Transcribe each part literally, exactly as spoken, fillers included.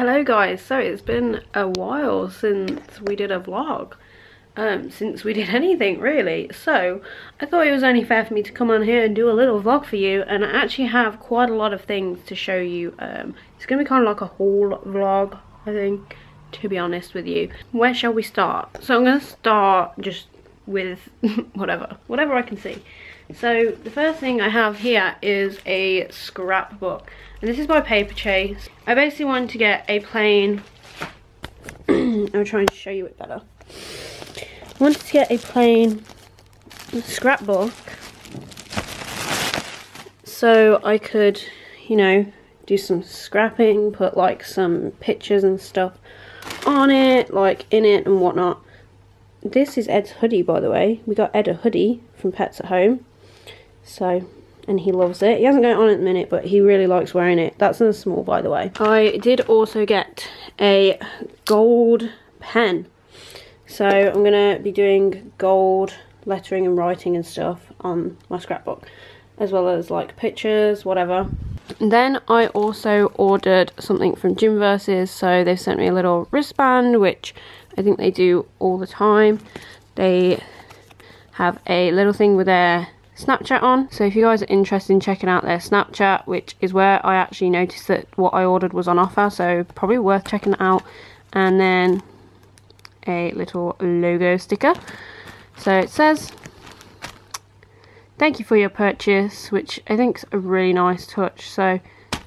Hello guys, so it's been a while since we did a vlog, um, since we did anything really, so I thought it was only fair for me to come on here and do a little vlog for you, and I actually have quite a lot of things to show you. Um, it's going to be kind of like a haul vlog, I think, to be honest with you. Where shall we start? So I'm going to start just with whatever, whatever I can see. So the first thing I have here is a scrapbook, and this is by Paperchase. I basically wanted to get a plain I'm trying to show you it better. I wanted to get a plain scrapbook so I could, you know, do some scrapping, put like some pictures and stuff on it, like in it and whatnot. This is Ed's hoodie, by the way. We got Ed a hoodie from Pets at Home. So, and he loves it. He hasn't got it on at the minute, but he really likes wearing it. That's in a small, by the way. I did also get a gold pen. So I'm going to be doing gold lettering and writing and stuff on my scrapbook, as well as like pictures, whatever. And then I also ordered something from Gymversus. So they've sent me a little wristband, which I think they do all the time. They have a little thing with their Snapchat on, so if you guys are interested in checking out their Snapchat, which is where I actually noticed that what I ordered was on offer, so probably worth checking it out. And then a little logo sticker, so it says thank you for your purchase, which I think is a really nice touch. So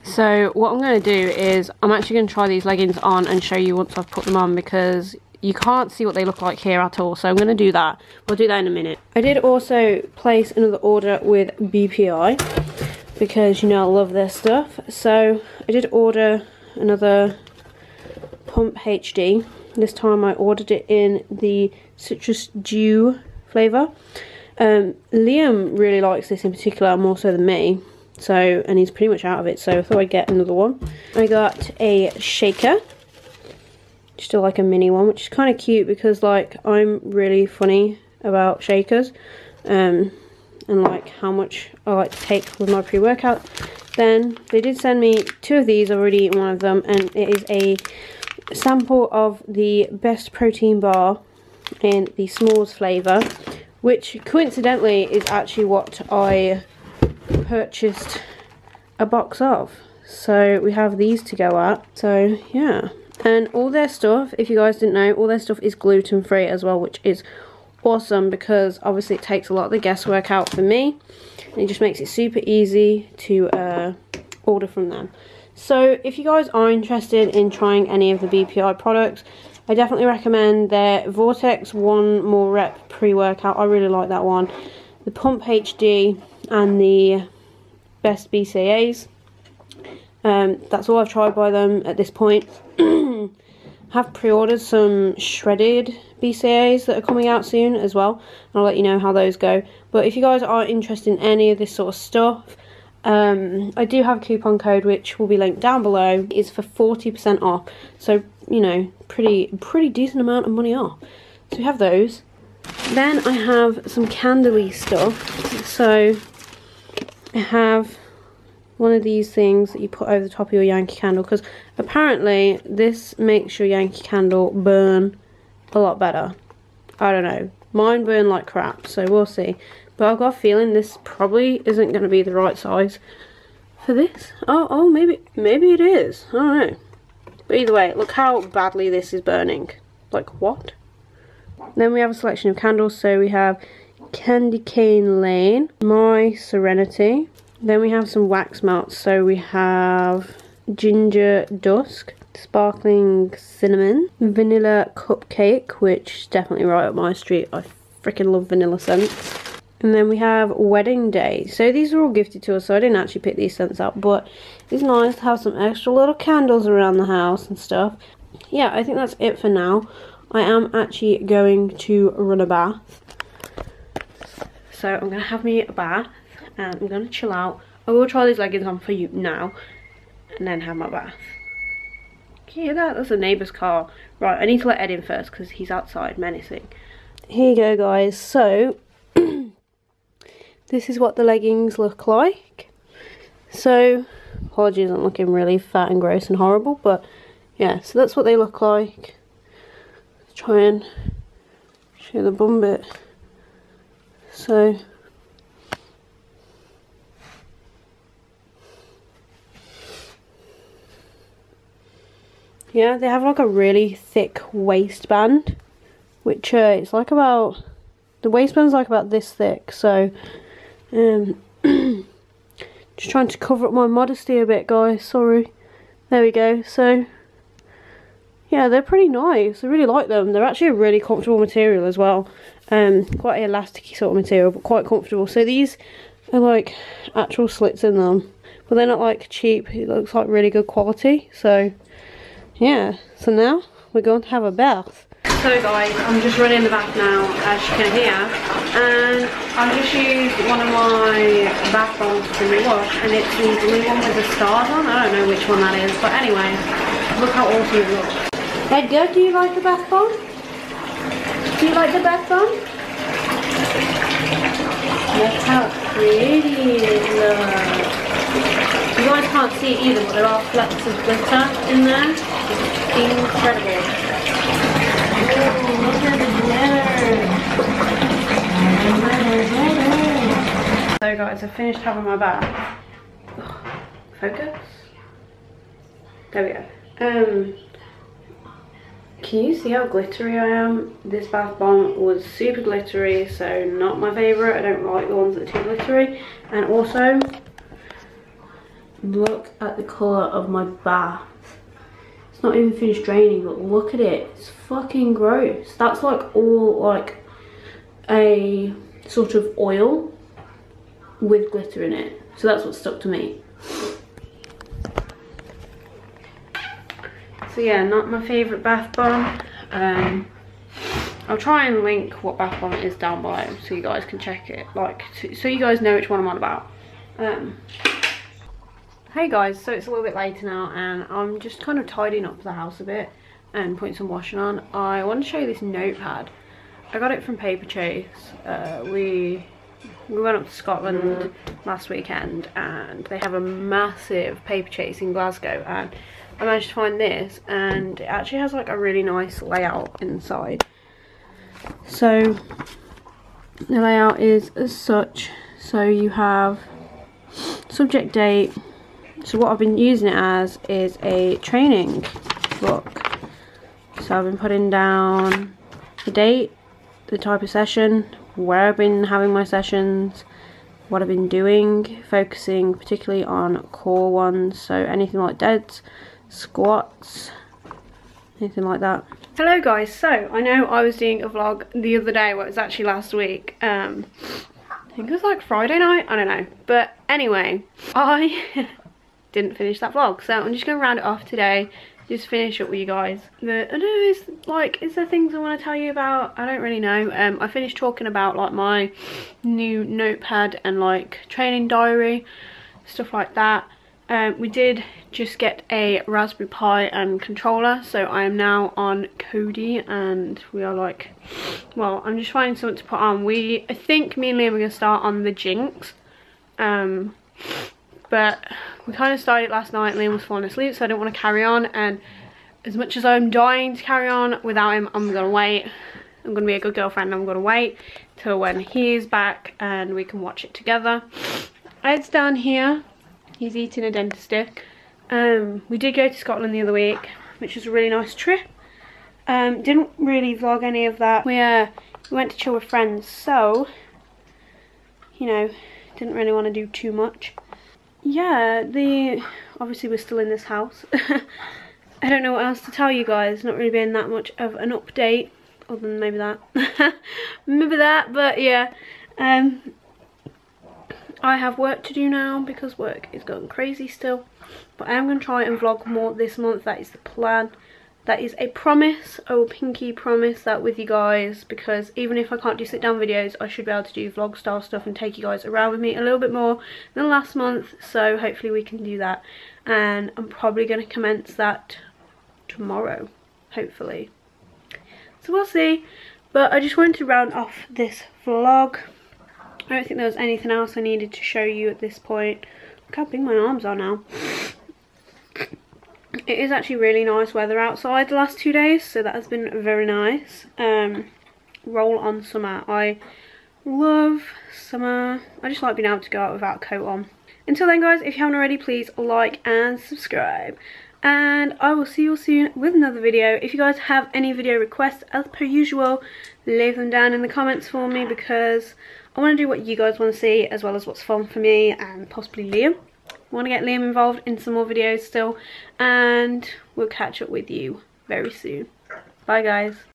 so what I'm going to do is I'm actually going to try these leggings on and show you once I've put them on, because you can't see what they look like here at all, so I'm going to do that. We'll do that in a minute. I did also place another order with B P I, because you know I love their stuff. So I did order another Pump H D. This time I ordered it in the citrus dew flavour. Um, Liam really likes this in particular, more so than me. So, and he's pretty much out of it, so I thought I'd get another one. I got a shaker. Still like a mini one, which is kind of cute because like I'm really funny about shakers um and like how much I like to take with my pre-workout. Then they did send me two of these. I've already eaten one of them, and it is a sample of the Best protein bar in the s'mores flavor, which coincidentally is actually what I purchased a box of, so we have these to go at. So yeah. And all their stuff, if you guys didn't know, all their stuff is gluten-free as well, which is awesome because obviously it takes a lot of the guesswork out for me. And it just makes it super easy to uh, order from them. So if you guys are interested in trying any of the B P I products, I definitely recommend their Vortex One More Rep pre-workout. I really like that one. The Pump H D and the Best B C A As. Um, that's all I've tried by them at this point. Have pre-ordered some shredded B C A As that are coming out soon as well, and I'll let you know how those go. But if you guys are interested in any of this sort of stuff, um, I do have a coupon code which will be linked down below. It's for forty percent off, so you know, pretty pretty decent amount of money off. So we have those. Then I have some candle-y stuff. So I have one of these things that you put over the top of your Yankee Candle, because apparently this makes your Yankee Candle burn a lot better. I don't know. Mine burn like crap, so we'll see. But I've got a feeling this probably isn't going to be the right size for this. Oh, oh, maybe, maybe it is. I don't know. But either way, look how badly this is burning. Like, what? Then we have a selection of candles. So we have Candy Cane Lane, My Serenity. Then we have some wax melts, so we have Ginger Dusk, Sparkling Cinnamon, Vanilla Cupcake, which is definitely right up my street. I freaking love vanilla scents. And then we have Wedding Day. So these are all gifted to us, so I didn't actually pick these scents out, but it's nice to have some extra little candles around the house and stuff. Yeah, I think that's it for now. I am actually going to run a bath. So I'm going to have me a bath. And I'm going to chill out. I will try these leggings on for you now. And then have my bath. Can you hear that? That's a neighbour's car. Right, I need to let Ed in first because he's outside menacing. Here you go, guys. So, this is what the leggings look like. So, apologies, I'm looking really fat and gross and horrible. But yeah, so that's what they look like. Let's try and show the bum bit. So yeah, they have like a really thick waistband, which uh, it's like about, the waistband's like about this thick, so um, just trying to cover up my modesty a bit, guys, sorry. There we go, so yeah, they're pretty nice, I really like them. They're actually a really comfortable material as well, um, quite an elasticy sort of material, but quite comfortable. So these are like actual slits in them, but they're not like cheap, it looks like really good quality, so... yeah, so now we're going to have a bath. So guys, I'm just running the bath now, as you can hear, and I just used one of my bath bombs to rewash, and it's the blue one with the stars on. I don't know which one that is, but anyway, look how awesome it looks. Edgar, do you like the bath bomb? Do you like the bath bomb? Look how pretty it looks. You guys can't see it either, but there are flecks of glitter in there. It's incredible. Oh, look at the glitter. So guys, I finished having my bath. Focus. There we go. Um, can you see how glittery I am? This bath bomb was super glittery, so not my favourite. I don't like the ones that are too glittery. And also... look at the colour of my bath. It's not even finished draining, but look at it. It's fucking gross. That's like all like a sort of oil with glitter in it. So that's what stuck to me. So yeah, not my favourite bath bomb. Um, I'll try and link what bath bomb it is down below so you guys can check it. Like, so you guys know which one I'm on about. Um... Hey guys, so it's a little bit later now and I'm just kind of tidying up the house a bit and putting some washing on. I want to show you this notepad. I got it from Paperchase. Uh, we we went up to Scotland last weekend and they have a massive Paperchase in Glasgow, and I managed to find this, and it actually has like a really nice layout inside. So the layout is as such. So you have subject date. So what I've been using it as is a training book. So I've been putting down the date, the type of session, where I've been having my sessions, what I've been doing, focusing particularly on core ones, so anything like deads, squats, anything like that. Hello guys, so I know I was doing a vlog the other day, well it was actually last week, um, I think it was like Friday night, I don't know, but anyway, I... didn't finish that vlog, so I'm just gonna round it off today, just finish up with you guys. The I know is like is there things I want to tell you about? I don't really know. um I finished talking about like my new notepad and like training diary, stuff like that. Um we did just get a Raspberry Pi and controller, so I am now on Kodi, and we are like, well, I'm just finding something to put on. We I think me and Liam are gonna start on the Jinx, um but we kind of started last night. Liam was falling asleep, so I don't want to carry on, and as much as I'm dying to carry on without him, I'm going to wait. I'm going to be a good girlfriend, I'm going to wait till when he's back and we can watch it together. Ed's down here, he's eating a dentist stick. Um, we did go to Scotland the other week, which was a really nice trip. Um, didn't really vlog any of that. We, uh, we went to chill with friends, so, you know, didn't really want to do too much. Yeah, the obviously we're still in this house. I don't know what else to tell you guys, not really being that much of an update, other than maybe that. Maybe that, but yeah. Um, I have work to do now because work is going crazy still. But I am going to try and vlog more this month, that is the plan. That is a promise, I will pinky promise that with you guys, because even if I can't do sit down videos, I should be able to do vlog style stuff and take you guys around with me a little bit more than last month, so hopefully we can do that. And I'm probably going to commence that tomorrow, hopefully. So we'll see, but I just wanted to round off this vlog. I don't think there was anything else I needed to show you at this point. Look how big my arms are now. It is actually really nice weather outside the last two days, so that has been very nice. Um, roll on summer. I love summer. I just like being able to go out without a coat on. Until then, guys, if you haven't already, please like and subscribe. And I will see you all soon with another video. If you guys have any video requests, as per usual, leave them down in the comments for me, because I want to do what you guys want to see, as well as what's fun for me and possibly Liam. I want to get Liam involved in some more videos still, and we'll catch up with you very soon. Bye, guys.